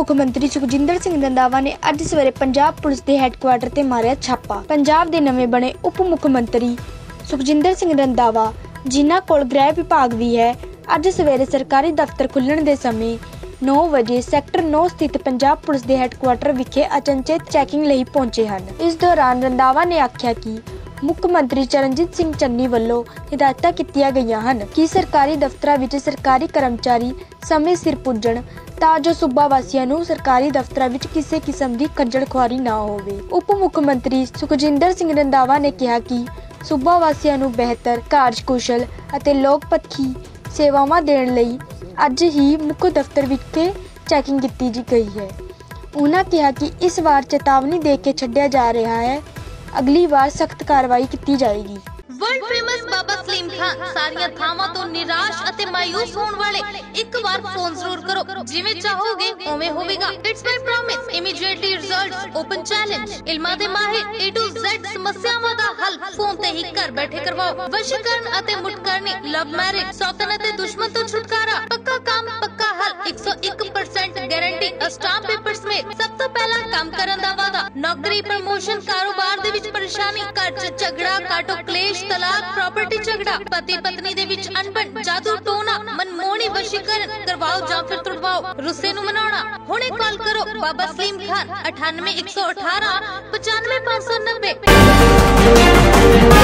ਮੁੱਖ ਮੰਤਰੀ ਸੁਖਜਿੰਦਰ ਸਿੰਘ ਰੰਧਾਵਾ ਨੇ ਅੱਜ ਸਵੇਰੇ ਪੰਜਾਬ ਪੁਲਿਸ ਦੇ ਹੈੱਡਕੁਆਰਟਰ ਤੇ ਮਾਰਿਆ ਛਾਪਾ। ਪੰਜਾਬ ਦੇ ਨਵੇਂ ਬਣੇ ਉਪ ਮੁੱਖ ਮੰਤਰੀ ਸੁਖਜਿੰਦਰ ਸਿੰਘ ਰੰਧਾਵਾ, ਜਿਨ੍ਹਾਂ ਕੋਲ ਗ੍ਰਹਿ ਵਿਭਾਗ ਵੀ ਹੈ, ਅੱਜ ਸਵੇਰੇ ਸਰਕਾਰੀ ਦਫ਼ਤਰ ਖੁੱਲਣ ਦੇ ਸਮੇਂ 9 ਵਜੇ ਸੈਕਟਰ 9 ਸਥਿਤ ਪੰਜਾਬ ਪੁਲਿਸ ਦੇ ਹੈੱਡਕੁਆਰਟਰ ਵਿਖੇ ਅਚਨਚੇਤ ਚੈਕਿੰਗ ਲਈ ਪਹੁੰਚੇ ਹਨ। ਇਸ ਦੌਰਾਨ ਰੰਧਾਵਾ ਨੇ ਆਖਿਆ ਕਿ ਮੁੱਖ ਮੰਤਰੀ ਚਰਨਜੀਤ ਸਿੰਘ ਚੰਨੀ ਵੱਲੋਂ हिदायतां ਕੀਤੀਆਂ ਗਈਆਂ ਹਨ ਕਿ ਸਰਕਾਰੀ ਦਫ਼ਤਰਾਂ ਵਿੱਚ ਸਰਕਾਰੀ ਕਰਮਚਾਰੀ ਸਮੇਂ ਸਿਰ ਪੁੱਜਣ ਤਾਂ ਜੋ ਸੂਬਾ ਵਾਸੀਆਂ ਨੂੰ ਸਰਕਾਰੀ ਦਫ਼ਤਰਾਂ ਵਿੱਚ ਕਿਸੇ ਕਿਸਮ ਦੀ ਖੱਜਲਖੁਆਰੀ ਨਾ ਹੋਵੇ। ਉਪ ਮੁੱਖ ਮੰਤਰੀ ਸੁਖਜਿੰਦਰ ਸਿੰਘ ਰੰਧਾਵਾ ਨੇ ਕਿਹਾ ਕਿ ਸੂਬਾ ਵਾਸੀਆਂ ਨੂੰ ਬਿਹਤਰ, ਕਾਰਜਕੁਸ਼ਲ ਅਤੇ ਲੋਕਪੱਖੀ ਸੇਵਾਵਾਂ ਦੇਣ ਲਈ ਅੱਜ ਹੀ ਮੁੱਖ ਦਫ਼ਤਰ ਵਿਖੇ ਚੈਕਿੰਗ ਕੀਤੀ ਗਈ ਹੈ। ਉਹਨਾਂ ਕਿਹਾ ਕਿ ਇਸ ਵਾਰ ਚੇਤਾਵਨੀ ਦੇ ਕੇ ਛੱਡਿਆ ਜਾ ਰਿਹਾ ਹੈ, अगली बार सख्त कार्रवाई की जाएगी। वर्ल्ड फेमस बाबा सलीम खान सारियां थावां तो निराश अते मायूस होने वाले एक बार फोन जरूर करो, जिवें चाहोगे उवें होवेगा। It's my promise, immediately results, open challenge, इल्मा दे माहिर A to Z समस्यावां दा हल फोन ते ही घर बैठे करवाओ। वशीकरण अते मुटकरणी, लव मैरिज, सौतन अते दुश्मन तो छुटकारा, पक्का काम पक्का हल, 101% गारंटी, स्टाम्प पेपर्स में सब तो पहला काम करन दा वादा, नौकरी, प्रमोशन, कारोबार दे विच परेशानी, घर च झगड़ा, काटो क्लेश, तलाक, प्रॉपर्टी झगड़ा, पति पत्नी दे विच अनबन, जादू टोना, मनमोहनी वशीकरण करवाओ जां फिर तुड़वाओ, रुस्से नु मनाउणा। हुणे कॉल करो बाबा सलीम खान 98 118 95 590।